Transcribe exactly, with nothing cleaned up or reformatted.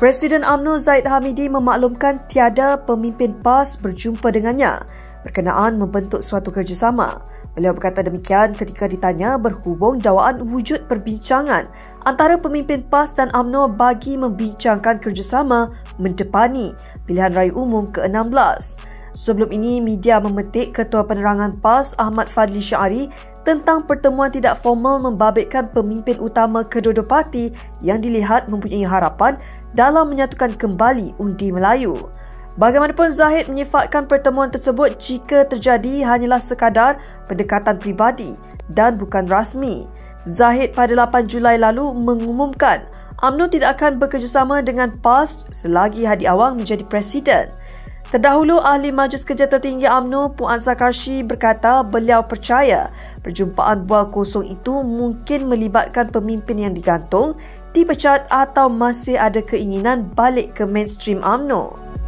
Presiden U M N O Zahid Hamidi memaklumkan tiada pemimpin P A S berjumpa dengannya berkenaan membentuk suatu kerjasama. Beliau berkata demikian ketika ditanya berhubung dakwaan wujud perbincangan antara pemimpin P A S dan U M N O bagi membincangkan kerjasama mendepani pilihan raya umum ke enam belas. Sebelum ini, media memetik Ketua Penerangan P A S Ahmad Fadli Syahari tentang pertemuan tidak formal membabitkan pemimpin utama kedua-dua parti yang dilihat mempunyai harapan dalam menyatukan kembali undi Melayu. Bagaimanapun, Zahid menyifatkan pertemuan tersebut jika terjadi hanyalah sekadar pendekatan peribadi dan bukan rasmi. Zahid pada lapan Julai lalu mengumumkan U M N O tidak akan bekerjasama dengan P A S selagi Hadi Awang menjadi presiden. Terdahulu, Ahli Majlis Kerja Tertinggi U M N O Puan Sakarshi berkata beliau percaya perjumpaan bual kosong itu mungkin melibatkan pemimpin yang digantung, dipecat atau masih ada keinginan balik ke mainstream U M N O.